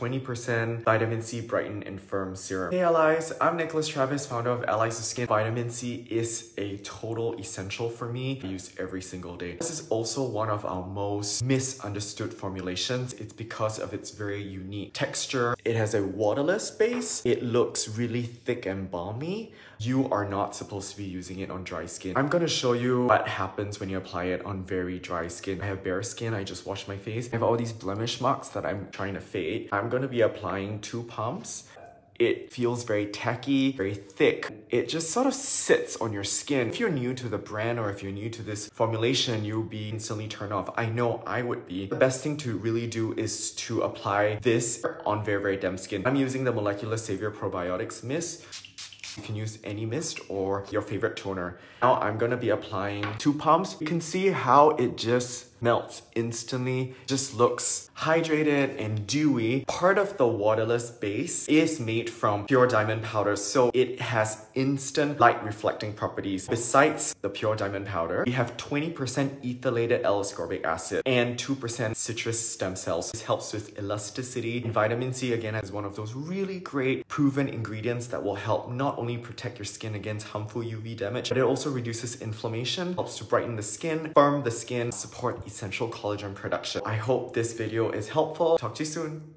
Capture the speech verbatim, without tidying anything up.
twenty percent Vitamin C Brighten and Firm Serum. Hey Allies, I'm Nicholas Travis, founder of Allies of Skin. Vitamin C is a total essential for me. I use every single day. This is also one of our most misunderstood formulations. It's because of its very unique texture. It has a waterless base. It looks really thick and balmy. You are not supposed to be using it on dry skin. I'm gonna show you what happens when you apply it on very dry skin. I have bare skin, I just washed my face. I have all these blemish marks that I'm trying to fade. I'm gonna be applying two pumps. It feels very tacky, very thick. It just sort of sits on your skin. If you're new to the brand or if you're new to this formulation, you'll be instantly turned off. I know I would be. The best thing to really do is to apply this on very, very damp skin. I'm using the Molecular Savior Probiotics Mist. You can use any mist or your favorite toner. Now I'm gonna be applying two pumps. You can see how it just melts instantly, just looks hydrated and dewy. Part of the waterless base is made from pure diamond powder, so it has instant light reflecting properties. Besides the pure diamond powder, we have twenty percent ethylated L-ascorbic acid and two percent citrus stem cells. This helps with elasticity. And vitamin C, again, is one of those really great proven ingredients that will help not only protect your skin against harmful U V damage, but it also reduces inflammation, helps to brighten the skin, firm the skin, support essential collagen production. I hope this video is helpful. Talk to you soon.